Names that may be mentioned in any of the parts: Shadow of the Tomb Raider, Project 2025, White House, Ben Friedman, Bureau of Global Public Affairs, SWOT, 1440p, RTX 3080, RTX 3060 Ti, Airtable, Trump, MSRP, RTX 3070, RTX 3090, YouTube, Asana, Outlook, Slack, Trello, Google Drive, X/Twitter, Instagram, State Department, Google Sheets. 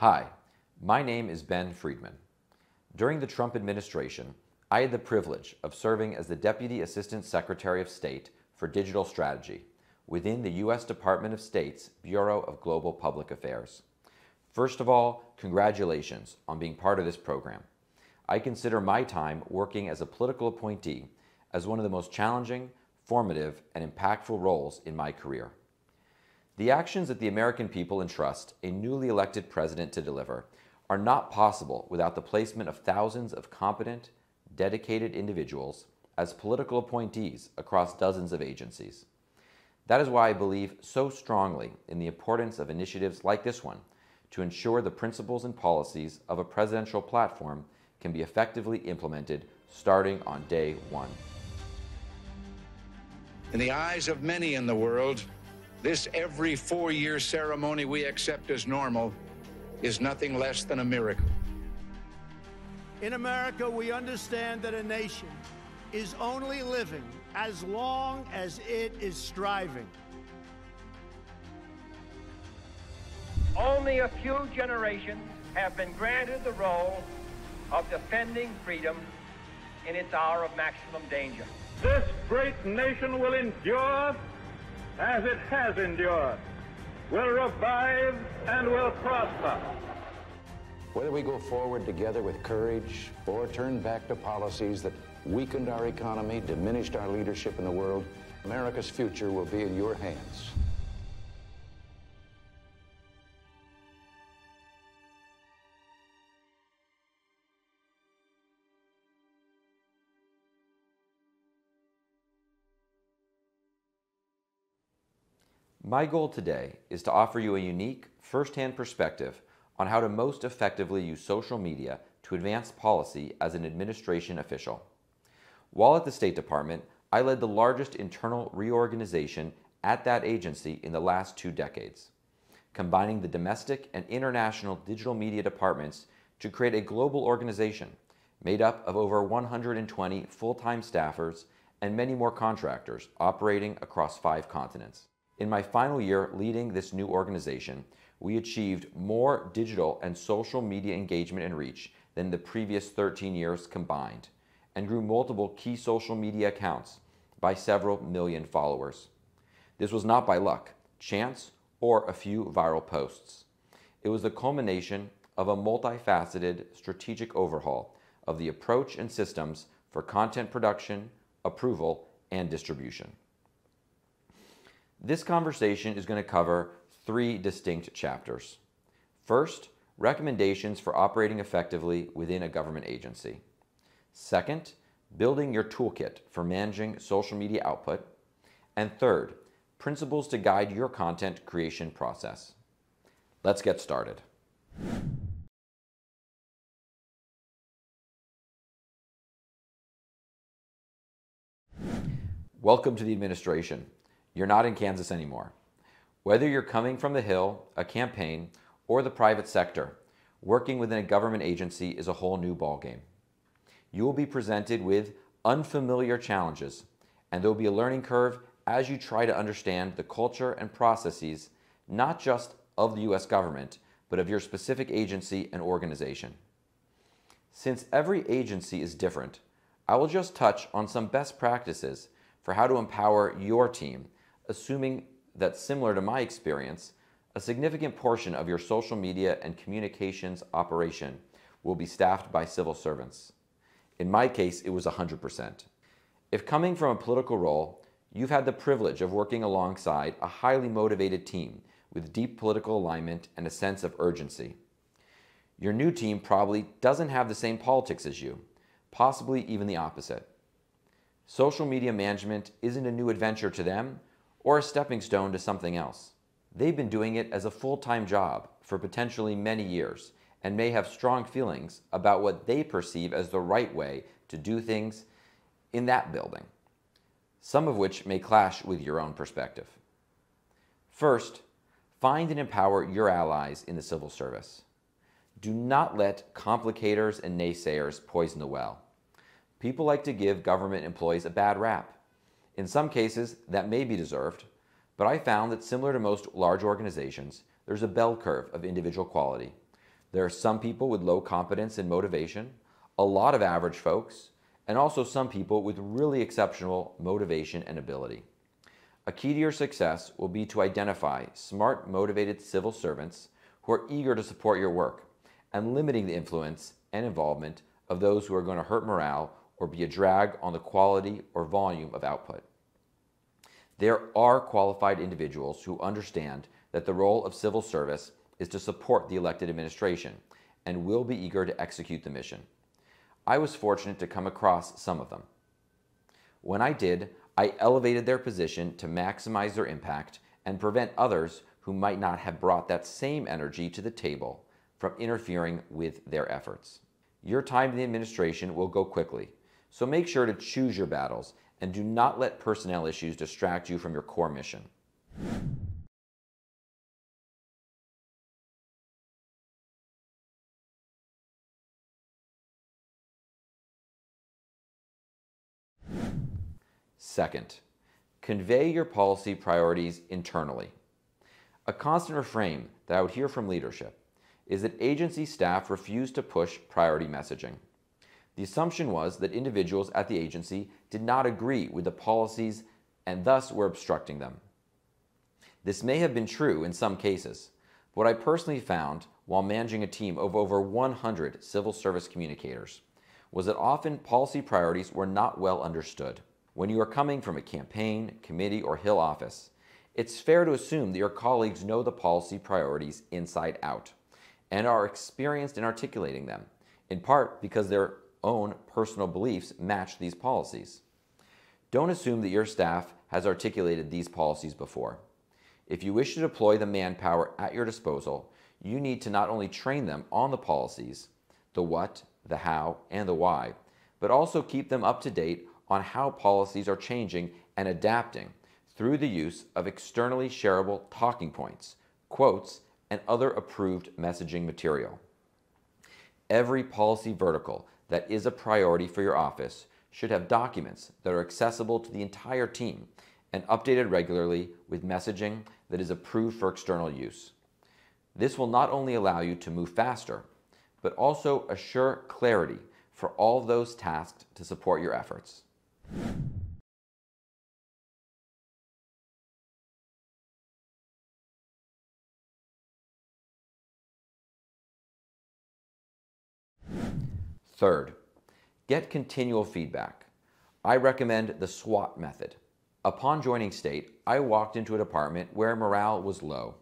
Hi, my name is Ben Friedman. During the Trump administration, I had the privilege of serving as the Deputy Assistant Secretary of State for Digital Strategy within the U.S. Department of State's Bureau of Global Public Affairs. First of all, congratulations on being part of this program. I consider my time working as a political appointee as one of the most challenging, formative, and impactful roles in my career. The actions that the American people entrust a newly elected president to deliver are not possible without the placement of thousands of competent, dedicated individuals as political appointees across dozens of agencies. That is why I believe so strongly in the importance of initiatives like this one to ensure the principles and policies of a presidential platform can be effectively implemented starting on day one. In the eyes of many in the world, this every 4-year ceremony we accept as normal is nothing less than a miracle. In America, we understand that a nation is only living as long as it is striving. Only a few generations have been granted the role of defending freedom in its hour of maximum danger. This great nation will endure as it has endured, will revive, and will prosper. Whether we go forward together with courage or turn back to policies that weakened our economy, diminished our leadership in the world, America's future will be in your hands. My goal today is to offer you a unique, first-hand perspective on how to most effectively use social media to advance policy as an administration official. While at the State Department, I led the largest internal reorganization at that agency in the last 2 decades, combining the domestic and international digital media departments to create a global organization made up of over 120 full-time staffers and many more contractors operating across 5 continents. In my final year leading this new organization, we achieved more digital and social media engagement and reach than the previous 13 years combined, and grew multiple key social media accounts by several million followers. This was not by luck, chance, or a few viral posts. It was the culmination of a multifaceted strategic overhaul of the approach and systems for content production, approval, and distribution. This conversation is going to cover 3 distinct chapters. First, recommendations for operating effectively within a government agency. Second, building your toolkit for managing social media output. And third, principles to guide your content creation process. Let's get started. Welcome to the administration. You're not in Kansas anymore. Whether you're coming from the Hill, a campaign, or the private sector, working within a government agency is a whole new ballgame. You will be presented with unfamiliar challenges, and there will be a learning curve as you try to understand the culture and processes, not just of the U.S. government, but of your specific agency and organization. Since every agency is different, I will just touch on some best practices for how to empower your team, assuming that, similar to my experience, a significant portion of your social media and communications operation will be staffed by civil servants. In my case, it was 100%. If coming from a political role, you've had the privilege of working alongside a highly motivated team with deep political alignment and a sense of urgency. Your new team probably doesn't have the same politics as you, possibly even the opposite. Social media management isn't a new adventure to them or a stepping stone to something else. They've been doing it as a full-time job for potentially many years and may have strong feelings about what they perceive as the right way to do things in that building, some of which may clash with your own perspective. First, find and empower your allies in the civil service. Do not let complicators and naysayers poison the well. People like to give government employees a bad rap. In some cases, that may be deserved, but I found that similar to most large organizations, there's a bell curve of individual quality. There are some people with low competence and motivation, a lot of average folks, and also some people with really exceptional motivation and ability. A key to your success will be to identify smart, motivated civil servants who are eager to support your work and limiting the influence and involvement of those who are going to hurt morale or be a drag on the quality or volume of output. There are qualified individuals who understand that the role of civil service is to support the elected administration and will be eager to execute the mission. I was fortunate to come across some of them. When I did, I elevated their position to maximize their impact and prevent others who might not have brought that same energy to the table from interfering with their efforts. Your time in the administration will go quickly, so make sure to choose your battles and do not let personnel issues distract you from your core mission. Second, convey your policy priorities internally. A constant refrain that I would hear from leadership is that agency staff refused to push priority messaging. The assumption was that individuals at the agency did not agree with the policies and thus were obstructing them. This may have been true in some cases, but what I personally found while managing a team of over 100 civil service communicators was that often policy priorities were not well understood. When you are coming from a campaign, committee, or Hill office, it's fair to assume that your colleagues know the policy priorities inside out and are experienced in articulating them, in part because their own personal beliefs match these policies. Don't assume that your staff has articulated these policies before. If you wish to deploy the manpower at your disposal, you need to not only train them on the policies, the what, the how, and the why, but also keep them up to date on how policies are changing and adapting through the use of externally shareable talking points, quotes, and other approved messaging material. Every policy vertical that is a priority for your office should have documents that are accessible to the entire team and updated regularly with messaging that is approved for external use. This will not only allow you to move faster, but also assure clarity for all those tasked to support your efforts. Third, get continual feedback. I recommend the SWOT method. Upon joining State, I walked into a department where morale was low.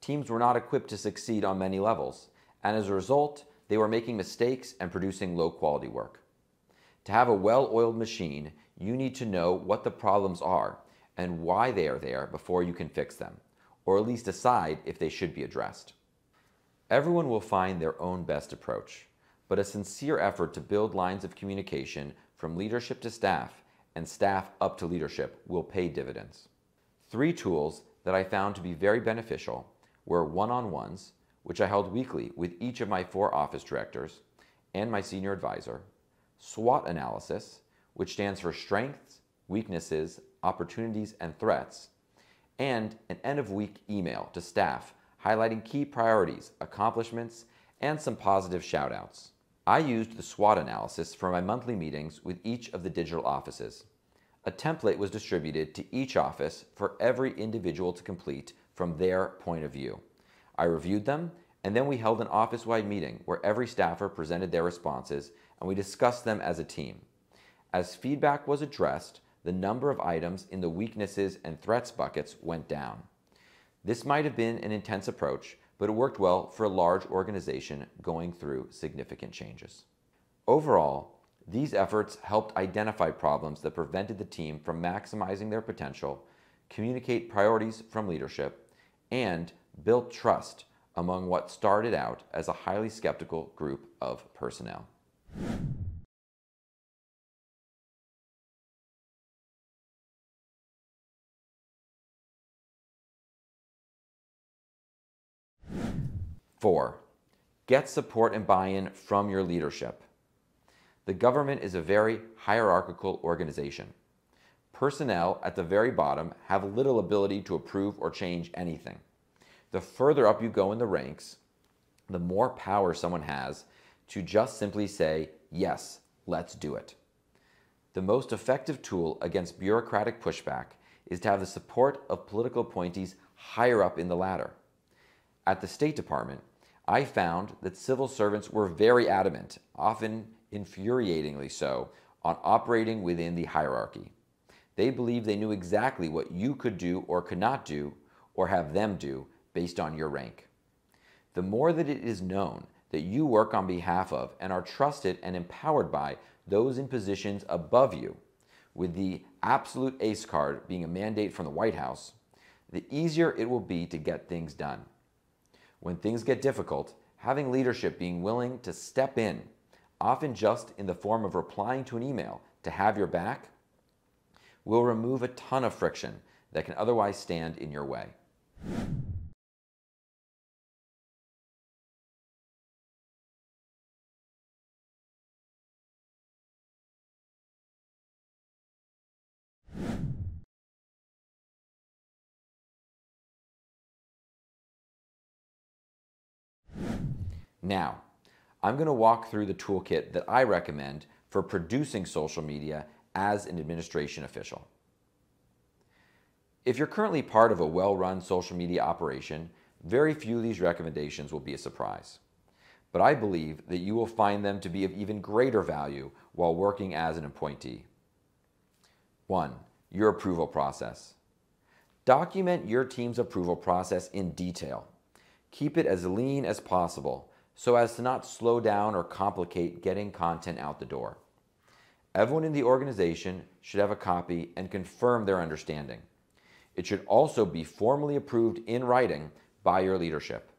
Teams were not equipped to succeed on many levels, and as a result, they were making mistakes and producing low-quality work. To have a well-oiled machine, you need to know what the problems are and why they are there before you can fix them, or at least decide if they should be addressed. Everyone will find their own best approach, but a sincere effort to build lines of communication from leadership to staff and staff up to leadership will pay dividends. Three tools that I found to be very beneficial were one-on-ones, which I held weekly with each of my 4 office directors and my senior advisor, SWOT analysis, which stands for strengths, weaknesses, opportunities, and threats, and an end-of-week email to staff highlighting key priorities, accomplishments, and some positive shout-outs. I used the SWOT analysis for my monthly meetings with each of the digital offices. A template was distributed to each office for every individual to complete from their point of view. I reviewed them, and then we held an office-wide meeting where every staffer presented their responses and we discussed them as a team. As feedback was addressed, the number of items in the weaknesses and threats buckets went down. This might have been an intense approach, but it worked well for a large organization going through significant changes. Overall, these efforts helped identify problems that prevented the team from maximizing their potential, communicate priorities from leadership, and build trust among what started out as a highly skeptical group of personnel. Four, get support and buy-in from your leadership. The government is a very hierarchical organization. Personnel at the very bottom have little ability to approve or change anything. The further up you go in the ranks, the more power someone has to just simply say, yes, let's do it. The most effective tool against bureaucratic pushback is to have the support of political appointees higher up in the ladder. At the State Department, I found that civil servants were very adamant, often infuriatingly so, on operating within the hierarchy. They believed they knew exactly what you could do or could not do, or have them do, based on your rank. The more that it is known that you work on behalf of and are trusted and empowered by those in positions above you, with the absolute ace card being a mandate from the White House, the easier it will be to get things done. When things get difficult, having leadership being willing to step in, often just in the form of replying to an email to have your back, will remove a ton of friction that can otherwise stand in your way. Now, I'm going to walk through the toolkit that I recommend for producing social media as an administration official. If you're currently part of a well-run social media operation, very few of these recommendations will be a surprise. But I believe that you will find them to be of even greater value while working as an appointee. 1. Your approval process. Document your team's approval process in detail. Keep it as lean as possible, so as to not slow down or complicate getting content out the door. Everyone in the organization should have a copy and confirm their understanding. It should also be formally approved in writing by your leadership.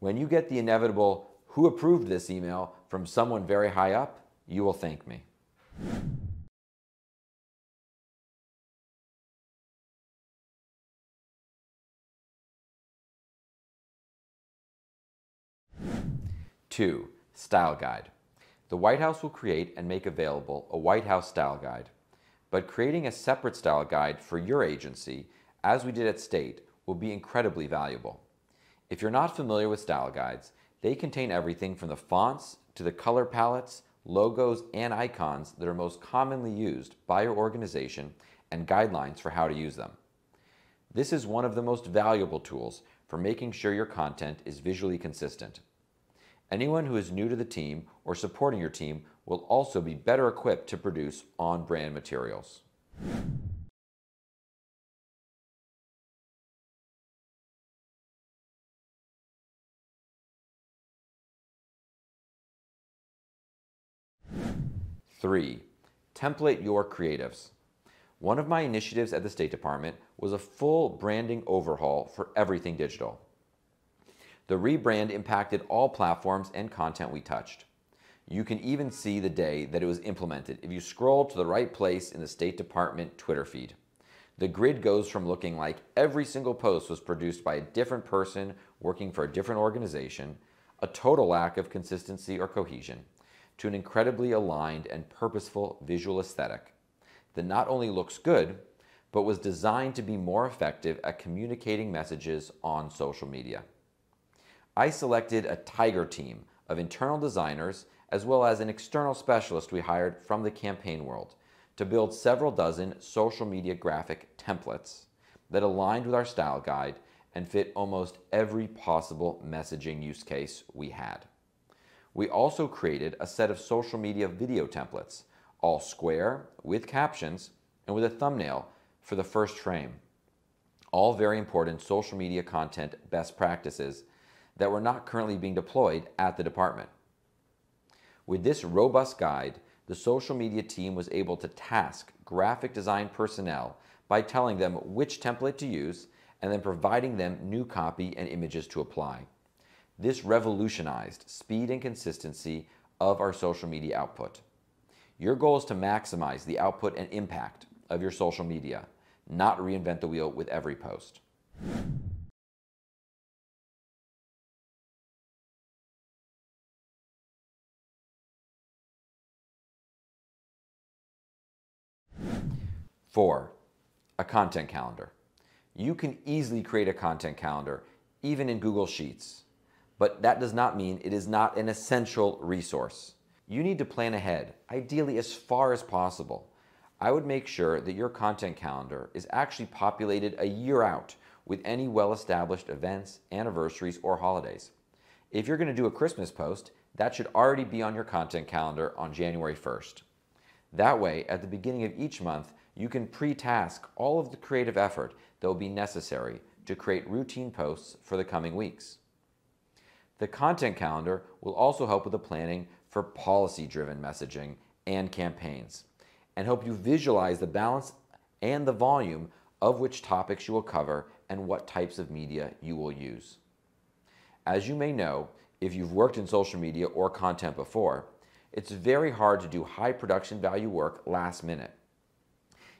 When you get the inevitable, "Who approved this email?" from someone very high up, you will thank me. 2. Style Guide. The White House will create and make available a White House Style Guide, but creating a separate Style Guide for your agency, as we did at State, will be incredibly valuable. If you're not familiar with Style Guides, they contain everything from the fonts to the color palettes, logos, and icons that are most commonly used by your organization and guidelines for how to use them. This is one of the most valuable tools for making sure your content is visually consistent. Anyone who is new to the team or supporting your team will also be better equipped to produce on-brand materials. 3. Template your creatives. One of my initiatives at the State Department was a full branding overhaul for everything digital. The rebrand impacted all platforms and content we touched. You can even see the day that it was implemented if you scroll to the right place in the State Department Twitter feed. The grid goes from looking like every single post was produced by a different person working for a different organization, a total lack of consistency or cohesion, to an incredibly aligned and purposeful visual aesthetic that not only looks good, but was designed to be more effective at communicating messages on social media. I selected a tiger team of internal designers as well as an external specialist we hired from the campaign world to build several dozen social media graphic templates that aligned with our style guide and fit almost every possible messaging use case we had. We also created a set of social media video templates, all square, with captions, and with a thumbnail for the first frame. All very important social media content best practices that were not currently being deployed at the department. With this robust guide, the social media team was able to task graphic design personnel by telling them which template to use and then providing them new copy and images to apply. This revolutionized speed and consistency of our social media output. Your goal is to maximize the output and impact of your social media, not reinvent the wheel with every post. 4. A content calendar. You can easily create a content calendar, even in Google Sheets, but that does not mean it is not an essential resource. You need to plan ahead, ideally as far as possible. I would make sure that your content calendar is actually populated a year out with any well-established events, anniversaries, or holidays. If you're going to do a Christmas post, that should already be on your content calendar on January 1st. That way, at the beginning of each month, you can pre-task all of the creative effort that will be necessary to create routine posts for the coming weeks. The content calendar will also help with the planning for policy-driven messaging and campaigns, and help you visualize the balance and the volume of which topics you will cover and what types of media you will use. As you may know, if you've worked in social media or content before, it's very hard to do high production value work last minute.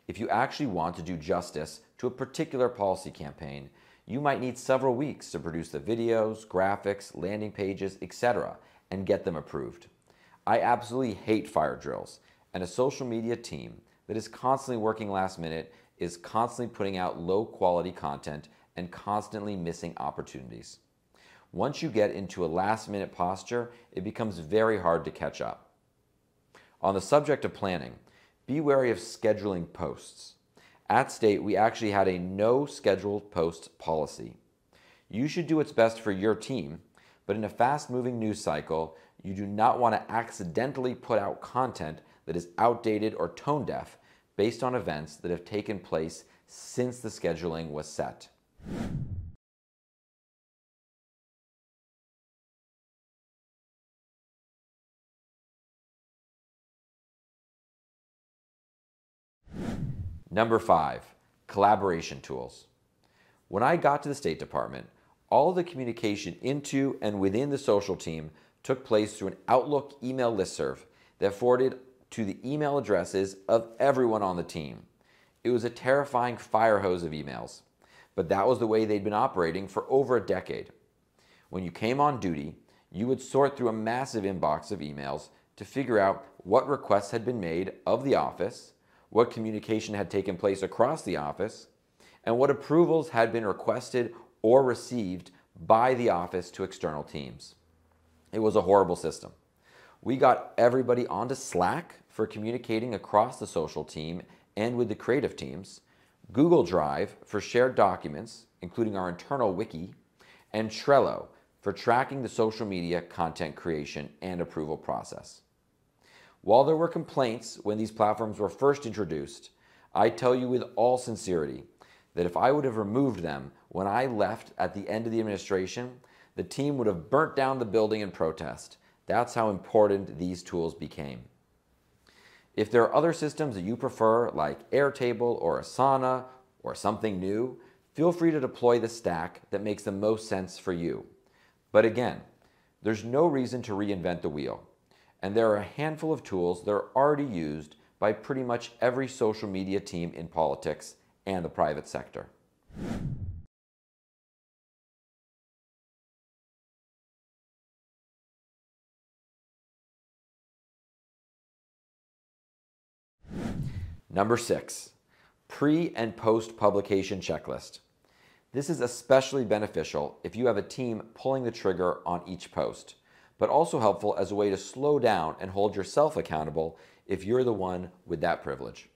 If you actually want to do justice to a particular policy campaign, you might need several weeks to produce the videos, graphics, landing pages, etc., and get them approved. I absolutely hate fire drills, and a social media team that is constantly working last minute is constantly putting out low quality content and constantly missing opportunities. Once you get into a last minute posture, it becomes very hard to catch up. On the subject of planning, be wary of scheduling posts. At State, we actually had a no scheduled post policy. You should do what's best for your team, but in a fast moving news cycle, you do not want to accidentally put out content that is outdated or tone deaf based on events that have taken place since the scheduling was set. Number 5, collaboration tools. When I got to the State Department, all the communication into and within the social team took place through an Outlook email listserv that forwarded to the email addresses of everyone on the team. It was a terrifying fire hose of emails, but that was the way they'd been operating for over a decade. When you came on duty, you would sort through a massive inbox of emails to figure out what requests had been made of the office, what communication had taken place across the office, and what approvals had been requested or received by the office to external teams. It was a horrible system. We got everybody onto Slack for communicating across the social team and with the creative teams, Google Drive for shared documents, including our internal wiki, and Trello for tracking the social media content creation and approval process. While there were complaints when these platforms were first introduced, I tell you with all sincerity that if I would have removed them when I left at the end of the administration, the team would have burnt down the building in protest. That's how important these tools became. If there are other systems that you prefer, like Airtable or Asana or something new, feel free to deploy the stack that makes the most sense for you. But again, there's no reason to reinvent the wheel. And there are a handful of tools that are already used by pretty much every social media team in politics and the private sector. Number 6, pre and post publication checklist. This is especially beneficial if you have a team pulling the trigger on each post, but also helpful as a way to slow down and hold yourself accountable if you're the one with that privilege.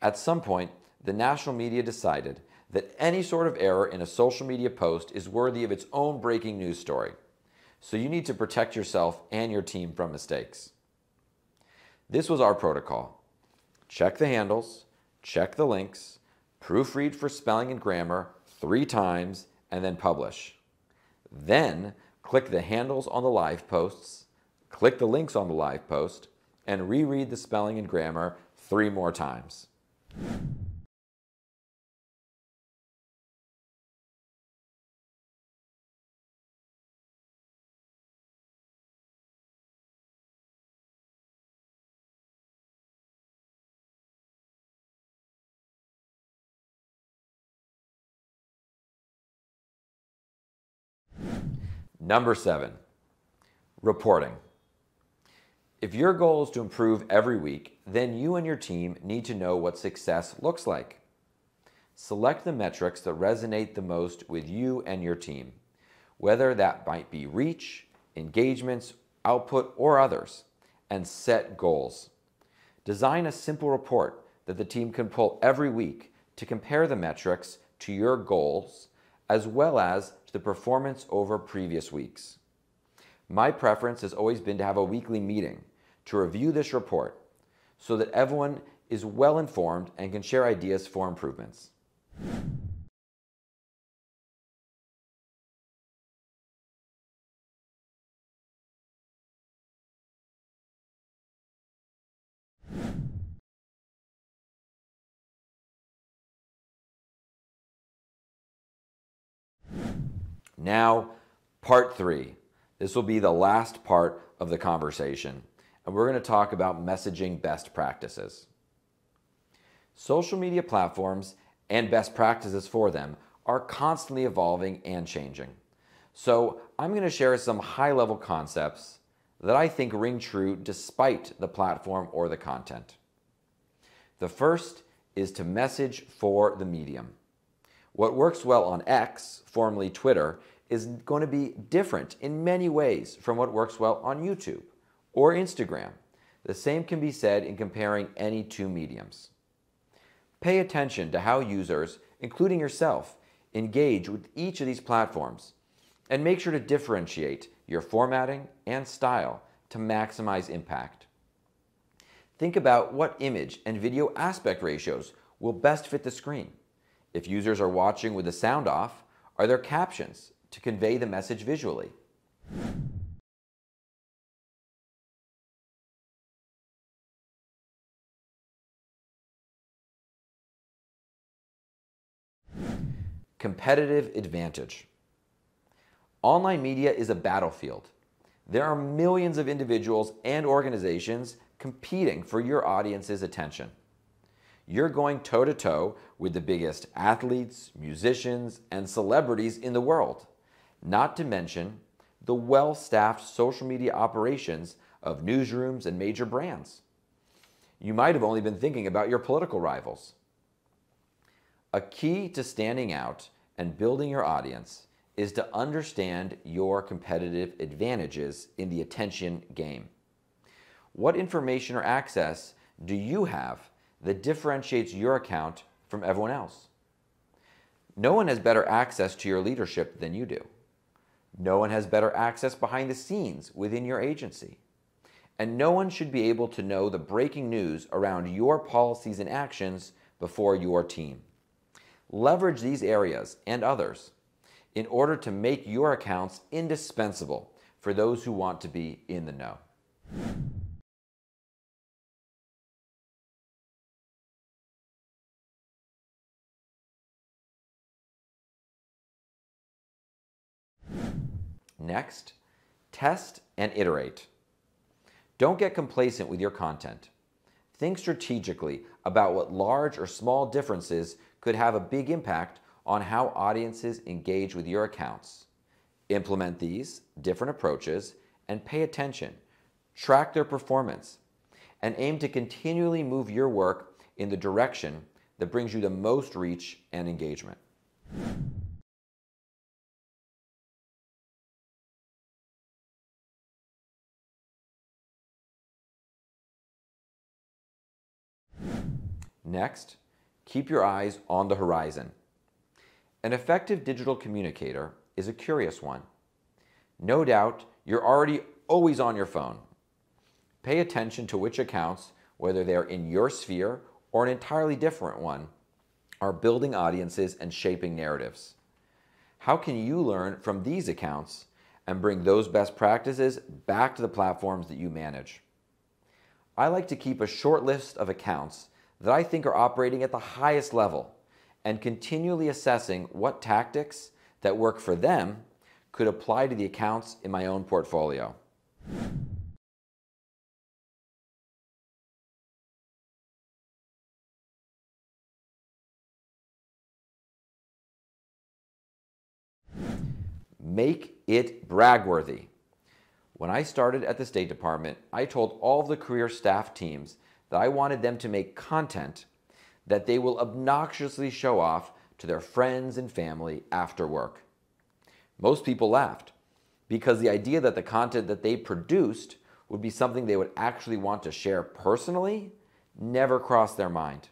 At some point, the national media decided that any sort of error in a social media post is worthy of its own breaking news story. So you need to protect yourself and your team from mistakes. This was our protocol. Check the handles, check the links, proofread for spelling and grammar 3 times, and then publish. Then click the handles on the live posts, click the links on the live post, and reread the spelling and grammar 3 more times. Number 7, reporting. If your goal is to improve every week, then you and your team need to know what success looks like. Select the metrics that resonate the most with you and your team. whether that might be reach, engagements, output, or others, and set goals. Design a simple report that the team can pull every week to compare the metrics to your goals, as well as to the performance over previous weeks. My preference has always been to have a weekly meeting to review this report so that everyone is well informed and can share ideas for improvements. Now, part 3. This will be the last part of the conversation, and we're going to talk about messaging best practices. Social media platforms and best practices for them are constantly evolving and changing. So I'm going to share some high-level concepts that I think ring true despite the platform or the content. The first is to message for the medium. What works well on X, formerly Twitter, is going to be different in many ways from what works well on YouTube or Instagram. The same can be said in comparing any two mediums. Pay attention to how users, including yourself, engage with each of these platforms, and make sure to differentiate your formatting and style to maximize impact. Think about what image and video aspect ratios will best fit the screen. If users are watching with the sound off, are there captions to convey the message visually? Competitive advantage. Online media is a battlefield. There are millions of individuals and organizations competing for your audience's attention. You're going toe-to-toe with the biggest athletes, musicians, and celebrities in the world, not to mention the well-staffed social media operations of newsrooms and major brands. You might have only been thinking about your political rivals. A key to standing out and building your audience is to understand your competitive advantages in the attention game. What information or access do you have that differentiates your account from everyone else? No one has better access to your leadership than you do. No one has better access behind the scenes within your agency. And no one should be able to know the breaking news around your policies and actions before your team. Leverage these areas and others in order to make your accounts indispensable for those who want to be in the know. Next, test and iterate. Don't get complacent with your content. Think strategically about what large or small differences could have a big impact on how audiences engage with your accounts. Implement these different approaches and pay attention, track their performance, and aim to continually move your work in the direction that brings you the most reach and engagement. Next, keep your eyes on the horizon. An effective digital communicator is a curious one. No doubt, you're always on your phone. Pay attention to which accounts, whether they're in your sphere or an entirely different one, are building audiences and shaping narratives. How can you learn from these accounts and bring those best practices back to the platforms that you manage? I like to keep a short list of accounts that I think are operating at the highest level and continually assessing what tactics that work for them could apply to the accounts in my own portfolio. Make it brag-worthy. When I started at the State Department, I told all of the career staff teams that I wanted them to make content that they will obnoxiously show off to their friends and family after work. Most people laughed because the idea that the content that they produced would be something they would actually want to share personally never crossed their mind.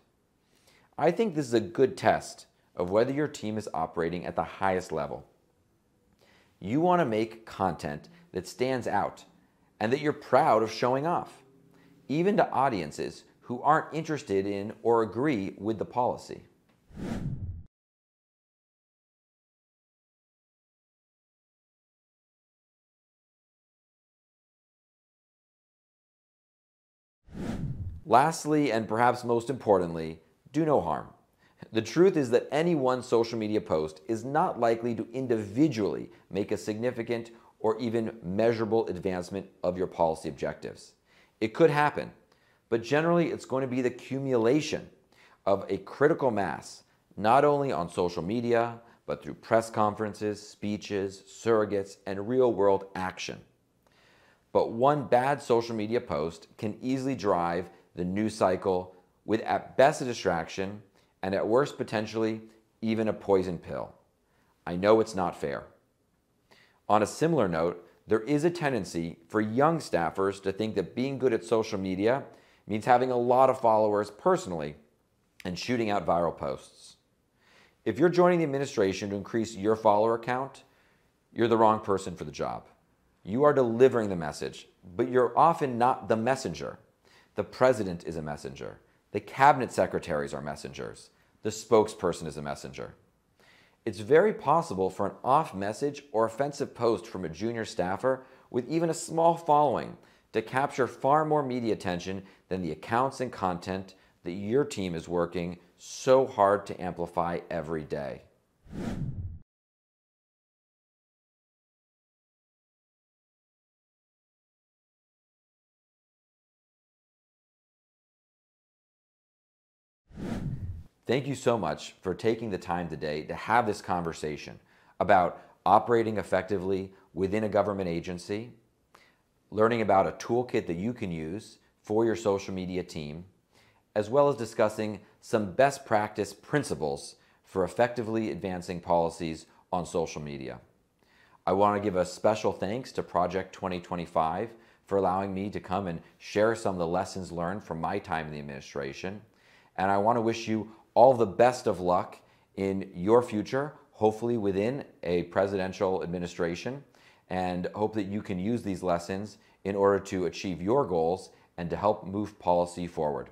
I think this is a good test of whether your team is operating at the highest level. You want to make content that stands out and that you're proud of showing off, even to audiences who aren't interested in or agree with the policy. Lastly, and perhaps most importantly, do no harm. The truth is that any one social media post is not likely to individually make a significant or even measurable advancement of your policy objectives. It could happen, but generally it's going to be the accumulation of a critical mass, not only on social media, but through press conferences, speeches, surrogates, and real-world action. But one bad social media post can easily drive the news cycle with at best a distraction and at worst potentially even a poison pill. I know it's not fair. On a similar note, there is a tendency for young staffers to think that being good at social media means having a lot of followers personally and shooting out viral posts. If you're joining the administration to increase your follower count, you're the wrong person for the job. You are delivering the message, but you're often not the messenger. The president is a messenger. The cabinet secretaries are messengers. The spokesperson is a messenger. It's very possible for an off message or offensive post from a junior staffer with even a small following to capture far more media attention than the accounts and content that your team is working so hard to amplify every day. Thank you so much for taking the time today to have this conversation about operating effectively within a government agency, learning about a toolkit that you can use for your social media team, as well as discussing some best practice principles for effectively advancing policies on social media. I want to give a special thanks to Project 2025 for allowing me to come and share some of the lessons learned from my time in the administration, and I want to wish you all the best of luck in your future, hopefully within a presidential administration, and hope that you can use these lessons in order to achieve your goals and to help move policy forward.